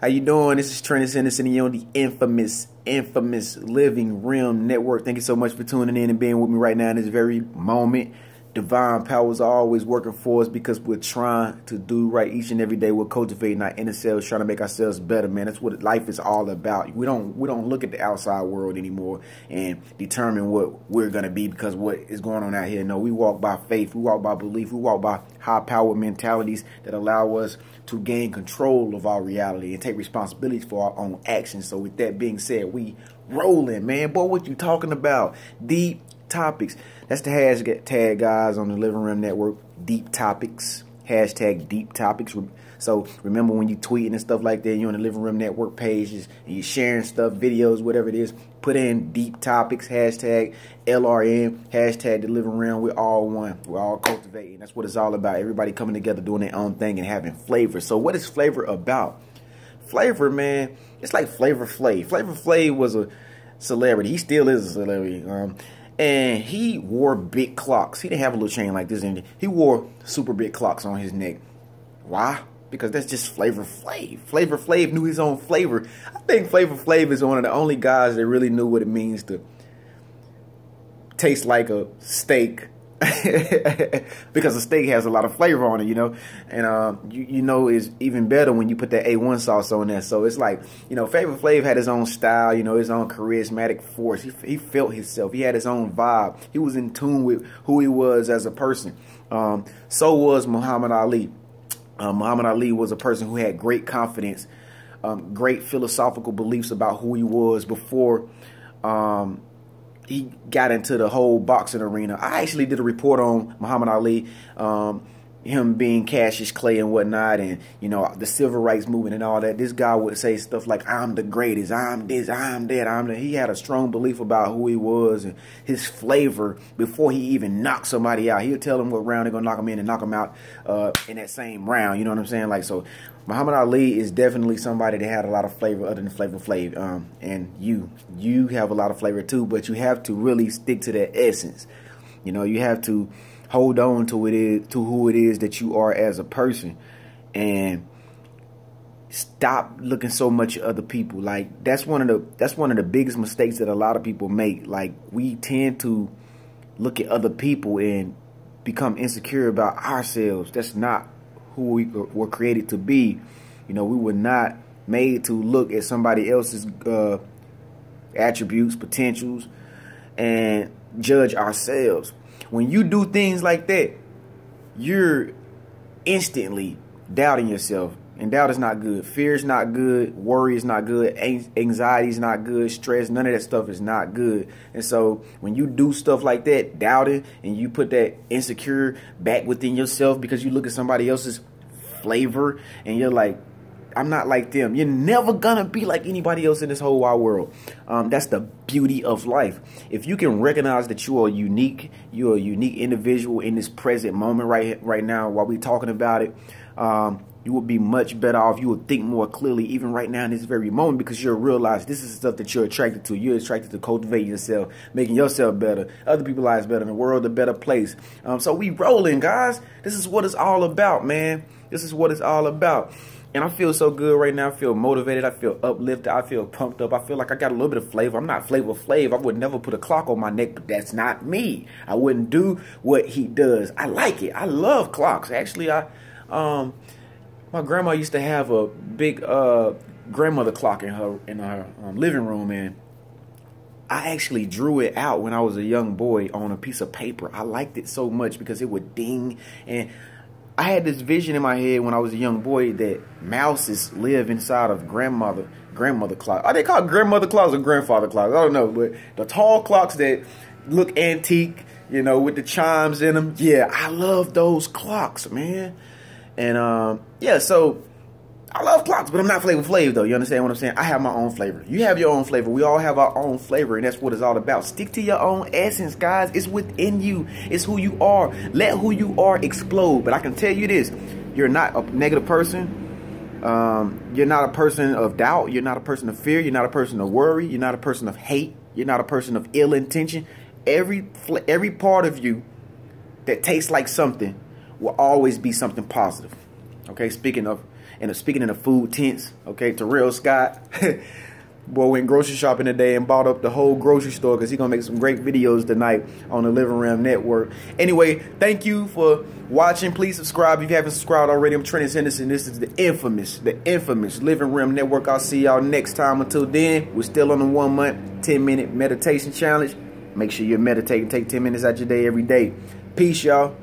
How you doing? This is Trenius Henderson, and you're on the infamous Living Realm Network. Thank you so much for tuning in and being with me right now in this very moment. Divine powers are always working for us because we're trying to do right each and every day. We're cultivating our inner selves, trying to make ourselves better, man. That's what life is all about. We don't look at the outside world anymore and determine what we're going to be because what is going on out here. No, we walk by faith. We walk by belief. We walk by high power mentalities that allow us to gain control of our reality and take responsibility for our own actions. So with that being said, we rolling, man. Boy, what you talking about? Deep topics. That's the hashtag, guys, on the Living Realm Network. Deep topics. Hashtag deep topics. So remember, when you tweeting and stuff like that, you're on the Living Realm Network pages and you're sharing stuff, videos, whatever it is, put in deep topics. Hashtag LRN. Hashtag the Living Realm. We're all one. We're all cultivating. That's what it's all about. Everybody coming together, doing their own thing and having flavor. So what is flavor about? Flavor, man, it's like Flavor Flav. Flavor Flav was a celebrity. He still is a celebrity. And he wore big clocks. He didn't have a little chain like this. He wore super big clocks on his neck. Why? Because that's just Flavor Flav. Flavor Flav knew his own flavor. I think Flavor Flav is one of the only guys that really knew what it means to taste like a steak. Because a steak has a lot of flavor on it, you know. And you know, it's even better when you put that A1 sauce on there. So it's like, you know, Flavor Flav had his own style, you know, his own charismatic force. He felt himself. He had his own vibe. He was in tune with who he was as a person. So was Muhammad Ali. Muhammad Ali was a person who had great confidence, great philosophical beliefs about who he was before he got into the whole boxing arena. I actually did a report on Muhammad Ali, him being Cassius Clay and whatnot, and, you know, the civil rights movement and all that. This guy would say stuff like, I'm the greatest, I'm this, I'm that, I'm that. He had a strong belief about who he was and his flavor before he even knocked somebody out. He'll tell them what round they're going to knock him in and knock him out in that same round. You know what I'm saying? Like, so Muhammad Ali is definitely somebody that had a lot of flavor other than Flavor Flav. And you have a lot of flavor too, but you have to really stick to that essence. You know, you have to hold on to who it is that you are as a person, and stop looking so much at other people. Like, that's one of the biggest mistakes that a lot of people make. Like, we tend to look at other people and become insecure about ourselves. That's not who we were created to be. You know, we were not made to look at somebody else's attributes, potentials, and judge ourselves. When you do things like that, you're instantly doubting yourself, and doubt is not good. Fear is not good. Worry is not good. Anxiety is not good. Stress, none of that stuff is not good. And so when you do stuff like that, doubting, and you put that insecure back within yourself because you look at somebody else's flavor and you're like, I'm not like them. You're never gonna be like anybody else in this whole wide world. That's the beauty of life. If you can recognize that you are unique, you're a unique individual in this present moment right now while we're talking about it, you will be much better off. You will think more clearly even right now in this very moment, because you'll realize this is stuff that you're attracted to. You're attracted to cultivating yourself, making yourself better, other people's lives better, and the world a better place. So we rolling, guys. This is what it's all about, man. This is what it's all about. And I feel so good right now. I feel motivated. I feel uplifted. I feel pumped up. I feel like I got a little bit of flavor. I'm not Flavor Flav. I would never put a clock on my neck, but that's not me. I wouldn't do what he does. I like it. I love clocks. Actually, my grandma used to have a big grandmother clock in her living room, and I actually drew it out when I was a young boy on a piece of paper. I liked it so much because it would ding, and I had this vision in my head when I was a young boy that mouses live inside of grandmother clocks. Are they called grandmother clocks or grandfather clocks? I don't know, but the tall clocks that look antique, you know, with the chimes in them. Yeah, I love those clocks, man. And yeah, so I love clocks, but I'm not Flavor Flav, though. You understand what I'm saying? I have my own flavor. You have your own flavor. We all have our own flavor, and that's what it's all about. Stick to your own essence, guys. It's within you. It's who you are. Let who you are explode. But I can tell you this. You're not a negative person. You're not a person of doubt. You're not a person of fear. You're not a person of worry. You're not a person of hate. You're not a person of ill intention. Every part of you that tastes like something will always be something positive. Okay, speaking of And speaking in the food tense, okay, Terrell Scott, boy, went grocery shopping today and bought up the whole grocery store because he's going to make some great videos tonight on the Living Realm Network. Anyway, thank you for watching. Please subscribe if you haven't subscribed already. I'm Trenius Henderson. This is the infamous Living Realm Network. I'll see y'all next time. Until then, we're still on the 1 month, 10-minute meditation challenge. Make sure you're meditating. Take 10 minutes out your day every day. Peace, y'all.